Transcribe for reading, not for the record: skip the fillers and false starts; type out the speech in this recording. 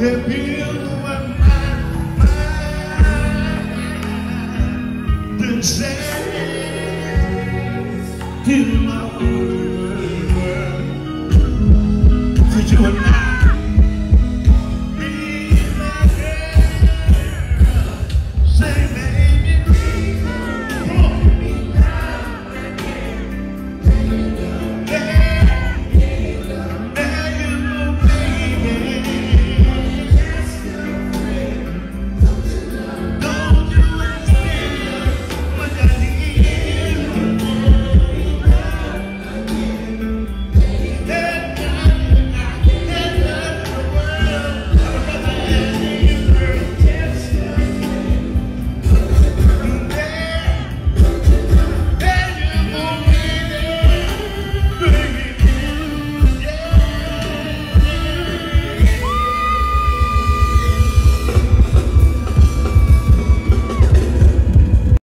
Say